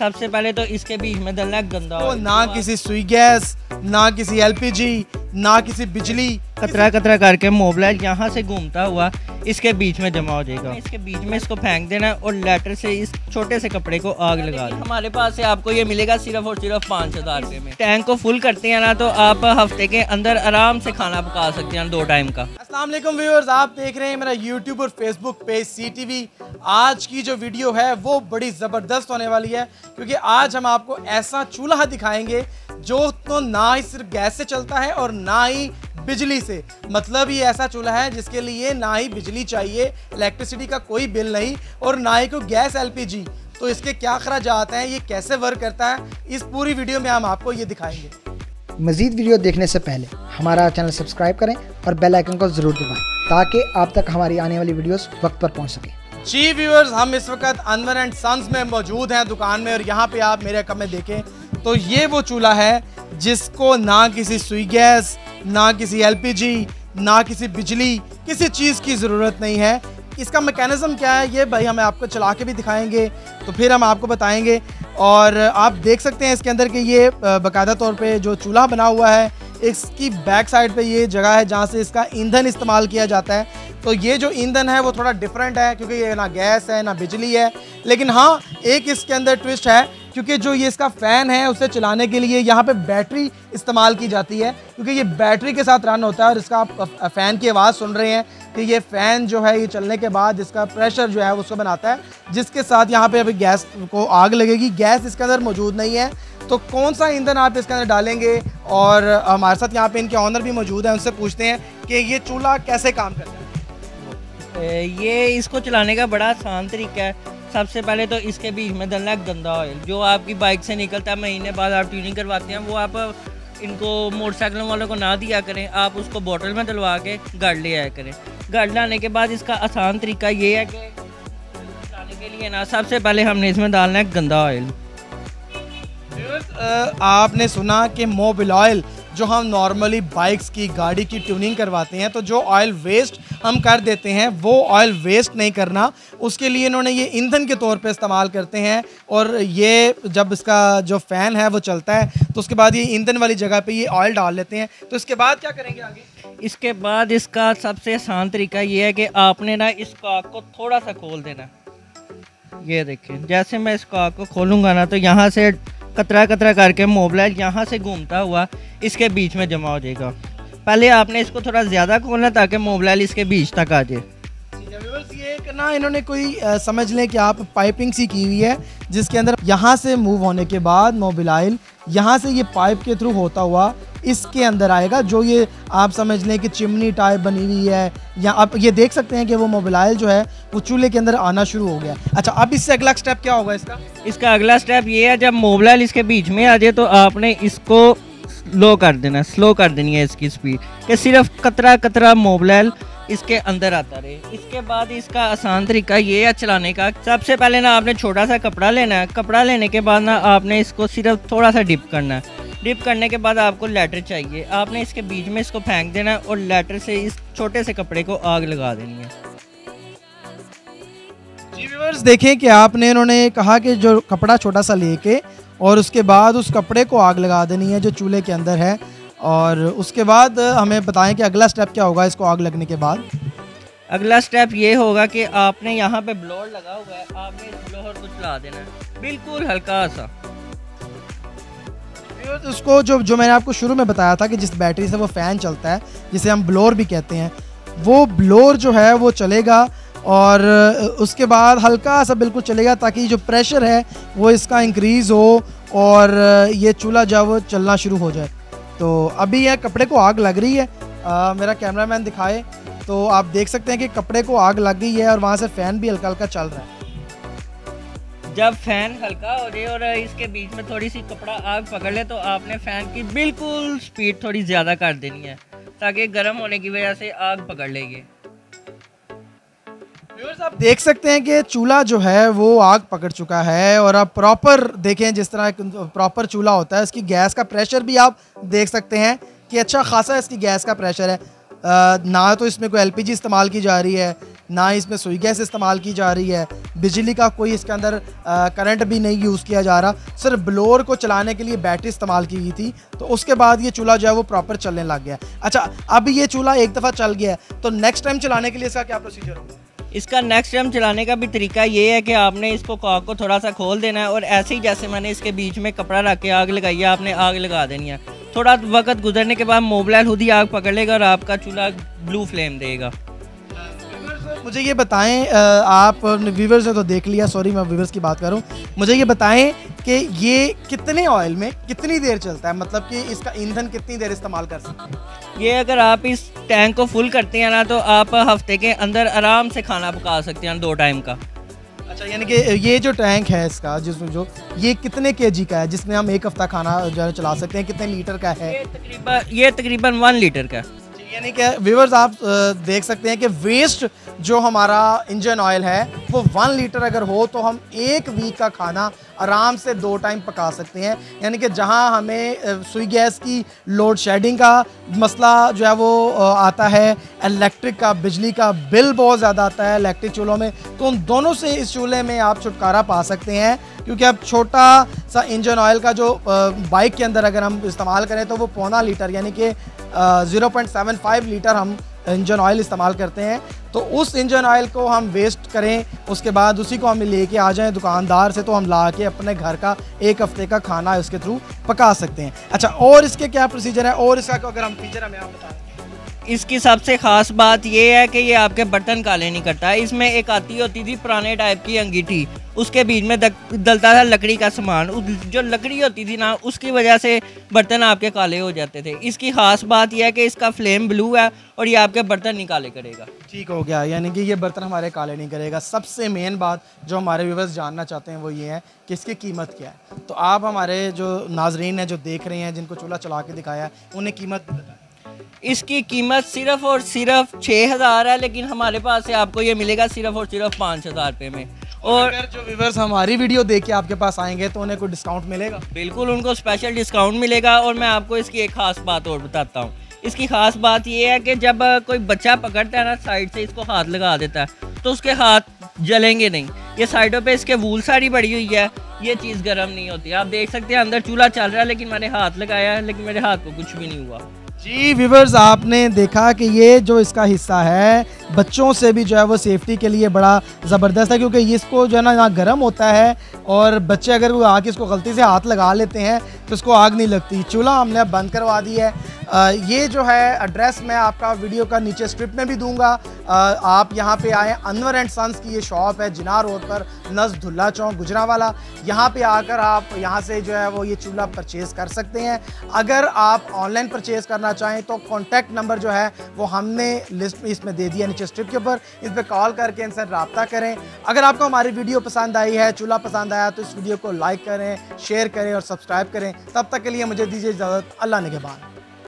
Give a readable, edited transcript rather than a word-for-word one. सबसे पहले तो इसके बीच में दलना गंदा हो, ना किसी सुई गैस, ना किसी एलपीजी, ना किसी बिजली, कतरा कतरा करके मोबला यहाँ से घूमता हुआ इसके बीच में जमा हो जाएगा। इसके बीच में इसको फेंक देना है और लेटर से इस छोटे से कपड़े को आग लगा देना। हमारे पास से आपको ये मिलेगा सिर्फ और सिर्फ 5,000 रुपये में। टैंक को फुल करते हैं ना तो आप हफ्ते के अंदर आराम से खाना पका सकते हैं 2 टाइम का। अस्सलाम वालेकुम व्यूअर्स, आप देख रहे हैं मेरा यूट्यूब और फेसबुक पेज CTV। आज की जो वीडियो है वो बड़ी ज़बरदस्त होने वाली है क्योंकि आज हम आपको ऐसा चूल्हा दिखाएंगे जो तो ना ही सिर्फ गैस से चलता है और ना ही बिजली से। मतलब ये ऐसा चूल्हा है जिसके लिए ना ही बिजली चाहिए, इलेक्ट्रिसिटी का कोई बिल नहीं और ना ही कोई गैस LPG। तो इसके क्या खर्चात हैं, ये कैसे वर्क करता है, इस पूरी वीडियो में हम आपको ये दिखाएंगे। मज़ीद वीडियो देखने से पहले हमारा चैनल सब्सक्राइब करें और बेल आइकन को ज़रूर दबाएँ ताकि आप तक हमारी आने वाली वीडियोज़ वक्त पर पहुँच सकें। जी व्यूअर्स, हम इस वक्त अनवर एंड सन्स में मौजूद हैं दुकान में और यहाँ पर आप मेरे कम में देखें तो ये वो चूल्हा है जिसको ना किसी सुई गैस, ना किसी LPG, ना किसी बिजली, किसी चीज़ की ज़रूरत नहीं है। इसका मैकेनिज़्म क्या है ये भाई हमें आपको चला के भी दिखाएंगे तो फिर हम आपको बताएंगे। और आप देख सकते हैं इसके अंदर कि ये बाकायदा तौर पे जो चूल्हा बना हुआ है, इसकी बैक साइड पे ये जगह है जहाँ से इसका ईंधन इस्तेमाल किया जाता है। तो ये जो ईंधन है वो थोड़ा डिफरेंट है क्योंकि ये ना गैस है ना बिजली है। लेकिन हाँ, एक इसके अंदर ट्विस्ट है क्योंकि जो ये इसका फ़ैन है उसे चलाने के लिए यहाँ पे बैटरी इस्तेमाल की जाती है क्योंकि ये बैटरी के साथ रन होता है। और इसका आप फ़ैन की आवाज़ सुन रहे हैं कि ये फ़ैन जो है ये चलने के बाद इसका प्रेशर जो है उसको बनाता है, जिसके साथ यहाँ पे अभी गैस को आग लगेगी। गैस इसके अंदर मौजूद नहीं है तो कौन सा ईंधन आप इसके अंदर डालेंगे। और हमारे साथ यहाँ पर इनके ऑनर भी मौजूद हैं, उनसे पूछते हैं कि ये चूल्हा कैसे काम करता है। ये इसको चलाने का बड़ा आसान तरीका है। सबसे पहले तो इसके बीच में डालना गंदा ऑयल जो आपकी बाइक से निकलता है। महीने बाद आप ट्यूनिंग करवाते हैं, वो आप इनको मोटरसाइकिलों वालों को ना दिया करें, आप उसको बोतल में डलवा के घर ले आया करें। घर लाने के बाद इसका आसान तरीका ये है कि चलाने के लिए ना सबसे पहले हमने इसमें डालना है गंदा ऑयल। आपने सुना कि मोबिल ऑयल जो हम नॉर्मली बाइक्स की, गाड़ी की ट्यूनिंग करवाते हैं तो जो ऑयल वेस्ट हम कर देते हैं वो ऑयल वेस्ट नहीं करना, उसके लिए इन्होंने ये ईंधन के तौर पे इस्तेमाल करते हैं। और ये जब इसका जो फ़ैन है वो चलता है तो उसके बाद ये ईंधन वाली जगह पे ये ऑयल डाल लेते हैं। तो इसके बाद क्या करेंगे आगे? इसके बाद इसका सबसे आसान तरीका ये है कि आपने ना इस कॉक को थोड़ा सा खोल देना। ये देखें, जैसे मैं इस कॉक को खोलूँगा ना तो यहाँ से कतरा कतरा करके मोबाइल यहाँ से घूमता हुआ इसके बीच में जमा हो जाएगा। पहले आपने इसको थोड़ा ज़्यादा खोलना ताकि मोबाइल इसके बीच तक आ जाए। ये करना इन्होंने कोई समझ लें कि आप पाइपिंग सी की हुई है जिसके अंदर यहाँ से मूव होने के बाद मोबाइल यहाँ से ये पाइप के थ्रू होता हुआ इसके अंदर आएगा। जो ये आप समझ लें कि चिमनी टाइप बनी हुई है, या आप ये देख सकते हैं कि वो मोबाइल जो है वो चूल्हे के अंदर आना शुरू हो गया। अच्छा, अब इससे अगला स्टेप क्या होगा इसका? इसका अगला स्टेप ये है जब मोबाइल इसके बीच में आ जाए तो आपने इसको स्लो कर देना, स्लो कर देनी है इसकी स्पीड कि सिर्फ कतरा कतरा मोबाइल इसके अंदर आता रहे। इसके बाद इसका आसान तरीका ये है चलाने का। सबसे पहले ना आपने छोटा सा कपड़ा लेना है, कपड़ा लेने के बाद ना आपने इसको सिर्फ थोड़ा सा डिप करना है। डिप करने के बाद आपको लाइटर चाहिए, आपने इसके बीच में इसको फेंक देना है और लाइटर से इस छोटे से कपड़े को आग लगा देनी है। जी व्यूअर्स, देखें कि आपने इन्होंने कहा कि जो कपड़ा छोटा सा लेके और उसके बाद उस कपड़े को आग लगा देनी है जो चूल्हे के अंदर है। और उसके बाद हमें बताएं कि अगला स्टेप क्या होगा इसको आग लगने के बाद? अगला स्टेप ये होगा कि आपने यहाँ पे ब्लोअर लगा हुआ है, आपने इस ब्लोअर को चला देना है बिल्कुल हल्का सा। उसको जो मैंने आपको शुरू में बताया था कि जिस बैटरी से वो फ़ैन चलता है जिसे हम ब्लोअर भी कहते हैं, वो ब्लोअर जो है वो चलेगा और उसके बाद हल्का सा बिल्कुल चलेगा ताकि जो प्रेशर है वो इसका इंक्रीज़ हो और ये चूल्हा जब चलना शुरू हो जाए। तो अभी यह कपड़े को आग लग रही है। मेरा कैमरामैन दिखाए तो आप देख सकते हैं कि कपड़े को आग लग गई है और वहाँ से फ़ैन भी हल्का हल्का चल रहा है। जब फ़ैन हल्का हो जाए और इसके बीच में थोड़ी सी कपड़ा आग पकड़ ले तो आपने फ़ैन की बिल्कुल स्पीड थोड़ी ज़्यादा कर देनी है ताकि गर्म होने की वजह से आग पकड़ लेगी। व्यूअर्स, आप देख सकते हैं कि चूल्हा जो है वो आग पकड़ चुका है और आप प्रॉपर देखें जिस तरह प्रॉपर चूल्हा होता है। इसकी गैस का प्रेशर भी आप देख सकते हैं कि अच्छा खासा इसकी गैस का प्रेशर है। ना तो इसमें कोई LPG इस्तेमाल की जा रही है, ना इसमें सुई गैस इस्तेमाल की जा रही है, बिजली का कोई इसके अंदर करंट भी नहीं यूज़ किया जा रहा, सिर्फ ब्लोअर को चलाने के लिए बैटरी इस्तेमाल की गई थी। तो उसके बाद ये चूल्हा जो है वो प्रॉपर चलने लग गया। अच्छा, अब ये चूल्हा एक दफ़ा चल गया है तो नेक्स्ट टाइम चलाने के लिए इसका क्या प्रोसीजर होगा? इसका नेक्स्ट टाइम चलाने का भी तरीका ये है कि आपने इसको कॉक को थोड़ा सा खोल देना है और ऐसे ही जैसे मैंने इसके बीच में कपड़ा रख के आग लगाई है, आपने आग लगा देनी है। थोड़ा वक्त गुजरने के बाद मोबाइल खुद ही आग पकड़ लेगा और आपका चूल्हा ब्लू फ्लेम देगा। मुझे ये बताएं, आप व्यूवर्स ने तो देख लिया, सॉरी मैं व्यूवर्स की बात कर रहा हूँ, मुझे ये बताएं कि ये कितने ऑयल में कितनी देर चलता है, मतलब कि इसका ईंधन कितनी देर इस्तेमाल कर सकते हैं? ये अगर आप इस टैंक को फुल करते हैं ना तो आप हफ्ते के अंदर आराम से खाना पका सकते हैं 2 टाइम का। अच्छा, यानी कि ये जो टैंक है इसका जिसमें जो ये कितने केजी का है जिसमें हम एक हफ्ता खाना जो चला सकते हैं, कितने लीटर का है? ये तकरीबन 1 लीटर का। यानी कि व्यूवर्स आप देख सकते हैं कि वेस्ट जो हमारा इंजन ऑयल है वो 1 लीटर अगर हो तो हम 1 वीक का खाना आराम से 2 टाइम पका सकते हैं। यानी कि जहां हमें सुई गैस की लोड शेडिंग का मसला जो है वो आता है, इलेक्ट्रिक का बिजली का बिल बहुत ज़्यादा आता है इलेक्ट्रिक चूल्हों में, तो उन दोनों से इस चूल्हे में आप छुटकारा पा सकते हैं। क्योंकि अब छोटा सा इंजन ऑयल का जो बाइक के अंदर अगर हम इस्तेमाल करें तो वो 0.25 लीटर यानी कि 0.75 लीटर हम इंजन ऑयल इस्तेमाल करते हैं। तो उस इंजन ऑयल को हम वेस्ट करें, उसके बाद उसी को हम लेके आ जाएं दुकानदार से तो हम ला के अपने घर का 1 हफ्ते का खाना उसके थ्रू पका सकते हैं। अच्छा, और इसके क्या प्रोसीजर है और इसका अगर हम फीचर हमें आप बताएं? इसकी सबसे ख़ास बात यह है कि ये आपके बर्तन काले नहीं करता है। इसमें एक आती होती थी पुराने टाइप की अंगीठी, उसके बीच में डलता था लकड़ी का सामान, जो लकड़ी होती थी ना उसकी वजह से बर्तन आपके काले हो जाते थे। इसकी ख़ास बात यह है कि इसका फ्लेम ब्लू है और ये आपके बर्तन नहीं काले करेगा। ठीक हो गया, यानी कि ये बर्तन हमारे काले नहीं करेगा। सबसे मेन बात जो हमारे व्यूअर्स जानना चाहते हैं वो ये है कि इसकी कीमत क्या है। तो आप हमारे जो नाजरीन हैं जो देख रहे हैं जिनको चूल्हा चला के दिखाया है उन्हें कीमत बताएं। इसकी कीमत सिर्फ़ और सिर्फ 6000 है, लेकिन हमारे पास से आपको ये मिलेगा सिर्फ और सिर्फ 5000 रुपये में। और अगर जो व्यूवर्स हमारी वीडियो देख के आपके पास आएंगे तो उन्हें कोई डिस्काउंट मिलेगा? बिल्कुल, उनको स्पेशल डिस्काउंट मिलेगा। और मैं आपको इसकी एक ख़ास बात और बताता हूँ। इसकी ख़ास बात यह है कि जब कोई बच्चा पकड़ता है ना साइड से इसको हाथ लगा देता है तो उसके हाथ जलेंगे नहीं। ये साइडों पे इसके वूल सारी बढ़ी हुई है, ये चीज़ गर्म नहीं होती। आप देख सकते हैं अंदर चूल्हा चल रहा है लेकिन मैंने हाथ लगाया है लेकिन मेरे हाथ को कुछ भी नहीं हुआ। जी व्यूवर्स, आपने देखा कि ये जो इसका हिस्सा है बच्चों से भी जो है वो सेफ्टी के लिए बड़ा ज़बरदस्त है, क्योंकि इसको जो है ना गर्म होता है और बच्चे अगर वो आके इसको गलती से हाथ लगा लेते हैं तो इसको आग नहीं लगती। चूल्हा हमने अब बंद करवा दी है। ये जो है एड्रेस मैं आपका वीडियो का नीचे स्क्रिप्ट में भी दूंगा। आप यहाँ पे आएँ, अनवर एंड सन्स की ये शॉप है जिनाह रोड पर नजदुल्ला चौक गुजरावाला। यहाँ पे आकर आप यहाँ से जो है वो ये चूल्हा परचेज़ कर सकते हैं। अगर आप ऑनलाइन परचेज़ करना चाहें तो कॉन्टैक्ट नंबर जो है वो हमने लिस्ट में इसमें दे दिया नीचे स्ट्रिप के ऊपर, इस पर कॉल करके इनसे रब्ता करें। अगर आपको हमारी वीडियो पसंद आई है, चूल्हा पसंद आया तो इस वीडियो को लाइक करें, शेयर करें और सब्सक्राइब करें। तब तक के लिए मुझे दीजिए इजाज़त। अल्लाह निगहबान।